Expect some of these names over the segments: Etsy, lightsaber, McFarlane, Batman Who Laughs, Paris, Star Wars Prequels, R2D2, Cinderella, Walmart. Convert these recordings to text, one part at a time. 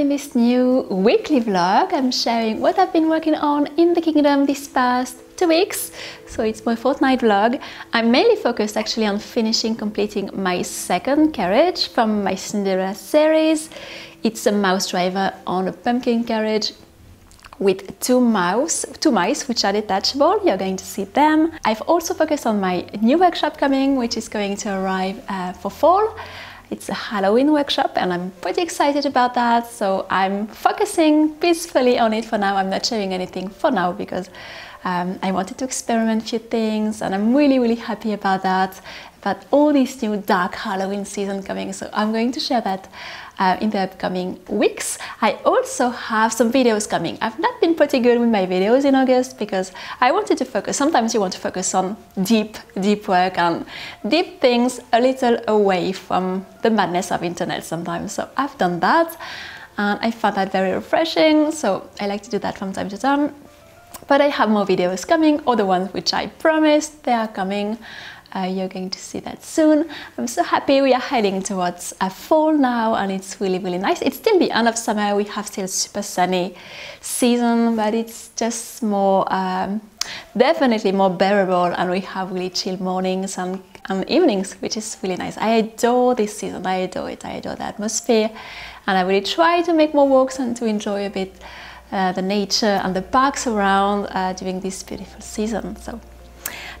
In this new weekly vlog, I'm sharing what I've been working on in the kingdom these past 2 weeks. So it's my fortnight vlog. I'm mainly focused actually on completing my second carriage from my Cinderella series. It's a mouse driver on a pumpkin carriage with two mice which are detachable. You're going to see them. I've also focused on my new workshop coming, which is going to arrive for fall. It's a Halloween workshop and I'm pretty excited about that, so I'm focusing peacefully on it for now. I'm not sharing anything for now because I wanted to experiment a few things and I'm really happy about that, about all this new dark Halloween season coming, so I'm going to share that in the upcoming weeks. I also have some videos coming. I've not been pretty good with my videos in August because I wanted to focus, sometimes you want to focus on deep work and deep things a little away from the madness of internet sometimes, so I've done that and I found that very refreshing, so I like to do that from time to time. But I have more videos coming, or the ones which I promised, they are coming. You're going to see that soon. I'm so happy we are heading towards fall now and it's really nice. It's still the end of summer, we have still super sunny season, but it's just more, definitely more bearable, and we have really chill mornings and evenings, which is really nice. I adore this season, I adore it, I adore the atmosphere, and I really try to make more walks and to enjoy a bit the nature and the parks around during this beautiful season. So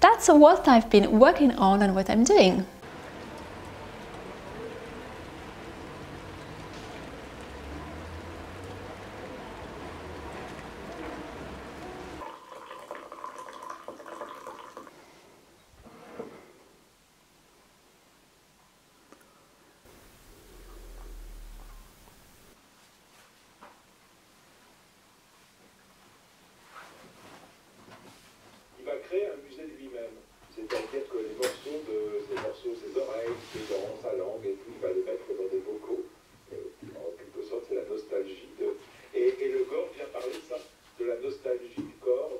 that's what I've been working on and what I'm doing. C'est-à-dire que les morceaux de ses oreilles, ses dents, sa langue et tout, il va les mettre dans des vocaux. En quelque sorte, c'est la nostalgie de... Et le gore vient parler ça, de la nostalgie du corps,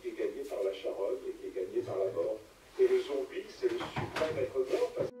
qui est gagnée par la charogne et qui est gagnée par la mort. Et le zombie, c'est le suprême être mort parce que...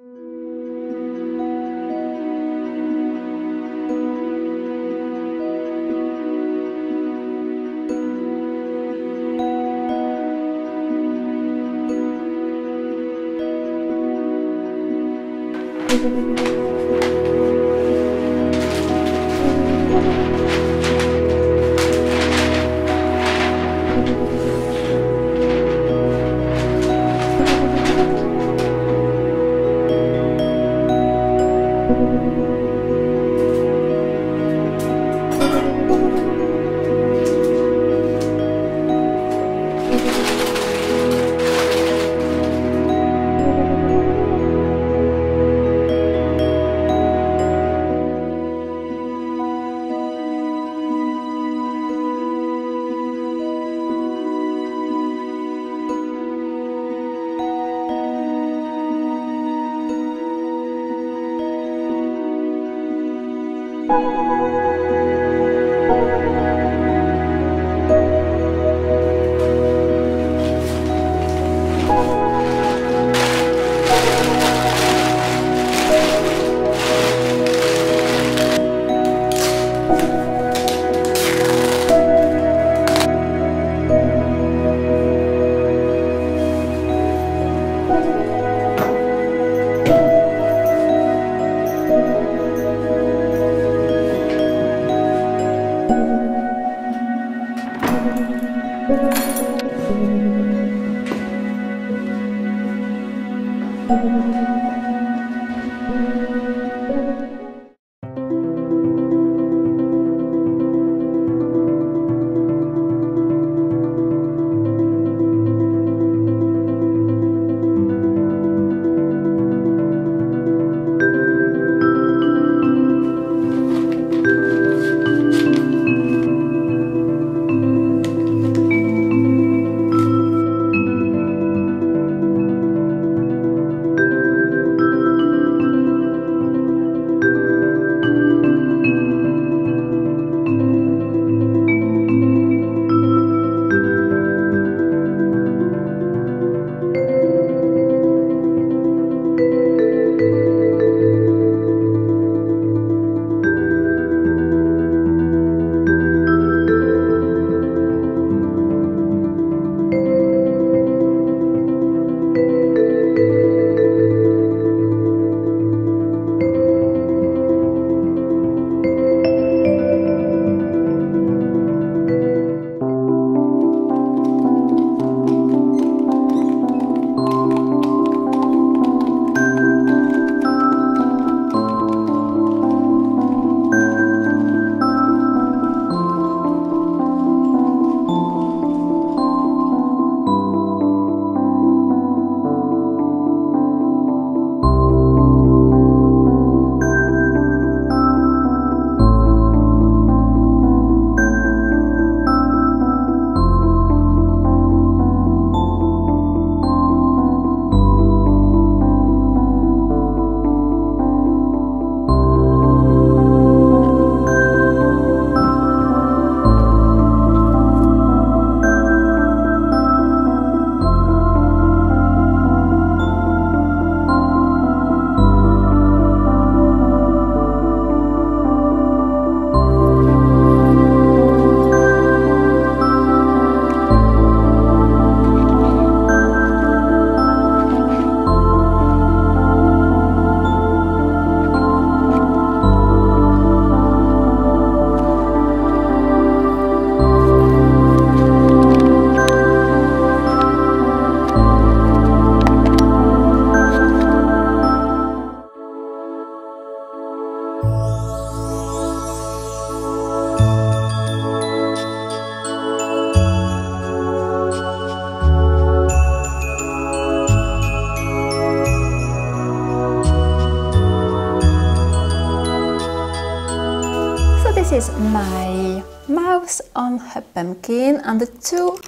This is my mouse on her pumpkin, and the two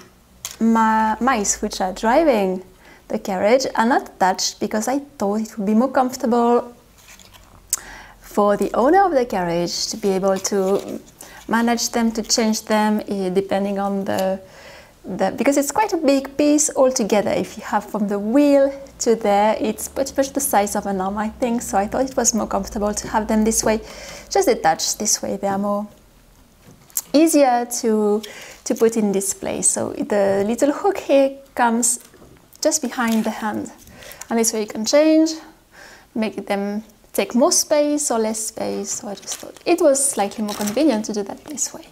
mice which are driving the carriage are not attached because I thought it would be more comfortable for the owner of the carriage to be able to manage them, to change them depending on because it's quite a big piece altogether. If you have from the wheel to there, it's pretty much the size of an arm, I think, so I thought it was more comfortable to have them this way, just detached this way. They are more easier to put in display. So the little hook here comes just behind the hand, and this way you can change, make them take more space or less space, so I just thought it was slightly more convenient to do that this way.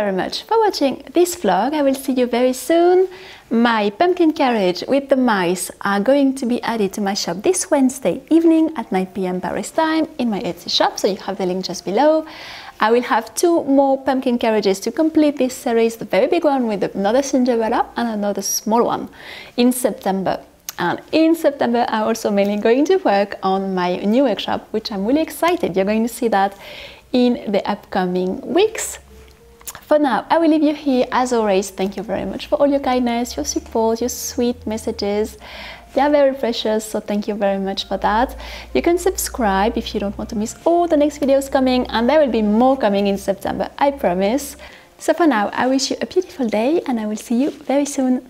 Very much for watching this vlog. I will see you very soon. My pumpkin carriage with the mice are going to be added to my shop this Wednesday evening at 9 PM Paris time in my Etsy shop, so you have the link just below. I will have two more pumpkin carriages to complete this series, the very big one with another Cinderella and another small one in September. And in September, I'm also mainly going to work on my new workshop, which I'm really excited. You're going to see that in the upcoming weeks. For now, I will leave you here. As always, thank you very much for all your kindness, your support, your sweet messages. They are very precious, so thank you very much for that. You can subscribe if you don't want to miss all the next videos coming, and there will be more coming in September, I promise. So for now, I wish you a beautiful day, and I will see you very soon.